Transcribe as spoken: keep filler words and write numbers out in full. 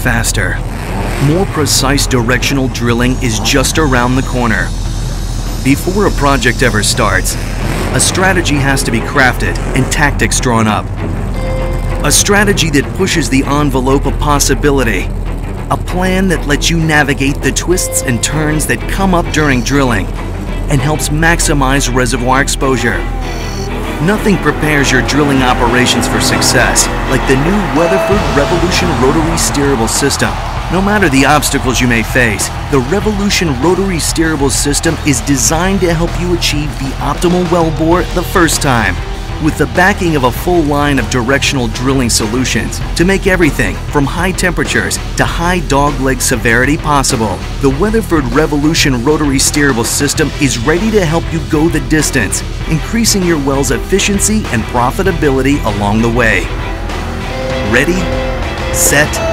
faster. More precise directional drilling is just around the corner. Before a project ever starts, a strategy has to be crafted and tactics drawn up. A strategy that pushes the envelope of possibility. A plan that lets you navigate the twists and turns that come up during drilling and helps maximize reservoir exposure. Nothing prepares your drilling operations for success like the new Weatherford Revolution Rotary Steerable System. No matter the obstacles you may face, the Revolution Rotary Steerable System is designed to help you achieve the optimal wellbore the first time, with the backing of a full line of directional drilling solutions to make everything from high temperatures to high dogleg severity possible. The Weatherford Revolution Rotary Steerable System is ready to help you go the distance, increasing your well's efficiency and profitability along the way. Ready, set,